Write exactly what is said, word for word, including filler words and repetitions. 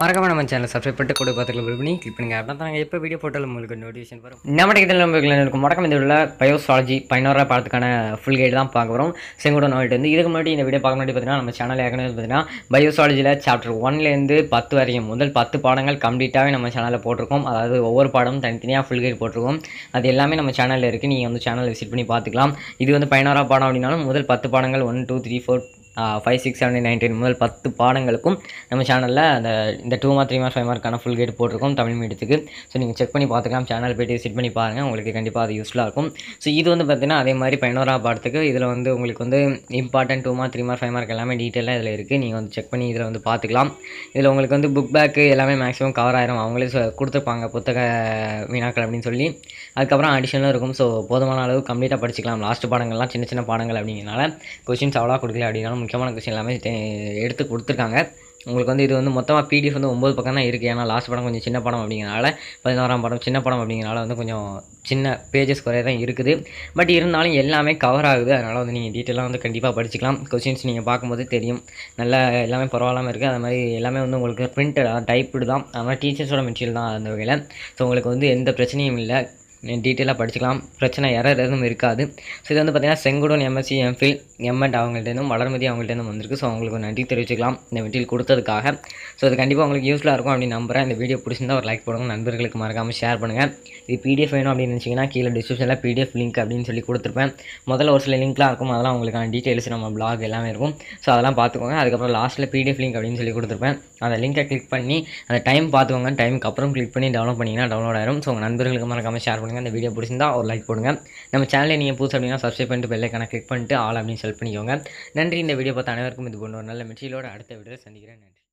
மறக்காம நம்ம சேனலை சப்ஸ்கிரைப் பண்ணிட்டு கூட பக்கத்துல பண்ணி கிளிக் பண்ணுங்க. அப்பதான் நாங்க எப்போ வீடியோ போட்டாலும் உங்களுக்கு நோட்டிஃபிகேஷன் வரும். நம்ம இதில் நம்மளுக்கு இருக்கும் மறக்காம இந்த உள்ள பயோசாலஜி பதினோரா பாடத்துக்கான ஃபுல் கைடு தான் பார்க்க வரும். செங்கோட நோய்ட்டு வந்து இதுக்கு முன்னாடி இந்த வீடியோ பார்க்க முன்னாடி பார்த்தீங்கன்னா நம்ம சேனல் ஏற்கனவே பார்த்தீங்கன்னா பயோசாலஜியில் சாப்டர் ஒன்லேருந்து பத்து வரைக்கும் முதல் பத்து பாடங்கள் கம்ப்ளீட்டாகவே நம்ம சேனலில் போட்டிருக்கோம். அதாவது ஒவ்வொரு பாடமும் தனித்தனியாக ஃபுல் கைடு போட்டிருக்கோம். அது எல்லாமே நம்ம சேனலில் இருக்குது. நீங்கள் வந்து சேனலை விசிட் பண்ணி பார்த்துக்கலாம். இது வந்து பதினோரா பாடம் அப்படின்னாலும் முதல் பத்து பாடங்கள் one two three four five six seven eight nine ten முதல் பத்து பாடங்களுக்கும் நம்ம சேனலில் அந்த இந்த two mark three mark five மார்க்கான ஃபுல் கைடு போட்டிருக்கோம் தமிழ் மீடியத்துக்கு. ஸோ நீங்கள் செக் பண்ணி பார்த்துக்கலாம். சேனல் போய்ட்டு விசிட் பண்ணி பாருங்கள். உங்களுக்கு கண்டிப்பாக அது யூஸ்ஃபுல்லாக இருக்கும். ஸோ இது வந்து பார்த்திங்கன்னா அதே மாதிரி பதினோரா பாடத்துக்கு இதில் வந்து உங்களுக்கு வந்து important two mark three mark five mark எல்லாமே டீட்டெயிலாக இதில் இருக்குது. நீங்கள் வந்து செக் பண்ணி இதில் வந்து பார்த்துக்கலாம். இதில் உங்களுக்கு வந்து புக் பேக்கு எல்லாமே மேக்ஸிமம் கவர் ஆயிரும். அவங்களே கொடுத்துருப்பாங்க புத்தக வினாக்கள் அப்படின்னு சொல்லி. அதுக்கப்புறம் அடிஷனலும் இருக்கும். ஸோ போதுமான அளவு கம்ப்ளீட்டாக படிச்சுக்கலாம். லாஸ்ட் பாடங்கள்லாம் சின்ன சின்ன பாடங்கள் அப்படிங்கிறனால கொஸ்டின்ஸ் அவ்வளோ கொடுக்கல. அப்படின்னாலும் முக்கியமான கொஸ்டின் எல்லாமே எடுத்து கொடுத்துருக்காங்க. உங்களுக்கு வந்து இது வந்து மொத்தமாக பிடிஎஃப் வந்து ஒம்பது பக்கம் தான் இருக்குது. ஏன்னா லாஸ்ட் படம் கொஞ்சம் சின்ன படம் அப்படிங்கிறனால பதினோராம் படம் சின்ன படம் அப்படிங்கிறனால வந்து கொஞ்சம் சின்ன பேஜஸ் குறைய தான் இருக்குது. பட் இருந்தாலும் எல்லாமே கவர் ஆகுது. அதனால் வந்து நீங்கள் டீட்டெயிலாக வந்து கண்டிப்பாக படிச்சுக்கலாம். கொஸ்டின்ஸ் நீங்கள் பார்க்கும்போது தெரியும் நல்லா எல்லாமே பரவாயில்லாமல் இருக்குது. அது மாதிரி எல்லாமே வந்து உங்களுக்கு பிரிண்ட் டைப்டு தான். அது மாதிரி டீச்சர்ஸோட மெட்டீரியல் தான் அந்த வகையில். ஸோ உங்களுக்கு வந்து எந்த பிரச்சனையும் இல்லை. டீட்டெயிலாக படிச்சுக்கலாம். பிரச்சனை எரர் எதுவும் இருக்காது. ஸோ இது வந்து பார்த்திங்கன்னா செங்கோடன் எம்எஸ்சி எம்ஃபில் எம்எட் அவங்கள்ட்டேருந்தும் வளர்மதி அவங்கள்ட்டேருந்து வந்திருக்கு. ஸோ அவங்களுக்கு நன்றி தெரிவிச்சுக்கலாம் இந்த மெட்டீரியல் கொடுத்ததுக்காக. ஸோ அது கண்டிப்பாக உங்களுக்கு யூஸ்ஃபுல்லாக இருக்கும் அப்படின்னு நம்புகிறேன். இந்த வீடியோ பிடிச்சிருந்தால் ஒரு லைக் போடுங்க. நண்பர்களுக்கு மறக்காமல் ஷேர் பண்ணுங்கள். இது பிடிஎஃப் வேணும் அப்படின்னு நினச்சிங்கன்னா கீழே டிஸ்கிரிப்ஷனில் பிடிஎஃப் லிங்க் அப்படின்னு சொல்லி கொடுத்துருப்பேன். முதல்ல ஒரு சில லிங்க்லாம் இருக்கும். அதெல்லாம் உங்களுக்கான டீட்டெயில்ஸ் நம்ம பிளாக் எல்லாமே இருக்கும். ஸோ அதெல்லாம் பார்த்துக்கோங்க. அதுக்கப்புறம் லாஸ்ட்டில் பிடிஎஃப் லிங்க் அப்படின்னு சொல்லி கொடுத்துருப்பேன். அந்த லிங்கை கிளிக் பண்ணி அந்த டைம் பார்த்துக்கோங்க. டைமுக்கு அப்புறம் கிளிக் பண்ணி டவுன்லோட் பண்ணிங்கன்னா டவுன்லோட் ஆயிரும். ஸோ உங்கள் நண்பர்களுக்கு மறக்காமல் ஷேர் பண்ணுங்கள். இந்த வீடியோ பிடிச்சிருந்தா ஒரு லைக் போடுங்க. நம்ம சேனலில் நீங்கள் புதுசு அப்படின்னா சப்ஸ்கிரைப் பண்ணிட்டு பெல் ஐக்கானை கிளிக் பண்ணிட்டு ஆல் அப்படின்னு செலக்ட் பண்ணிக்கோங்க. நன்றி. இந்த வீடியோ பார்த்த அனைவருக்கும் இது போன்ற ஒரு நல்ல மெட்டீரியலோட அடுத்த வீடியோவில் சந்திக்கிறேன். நன்றி.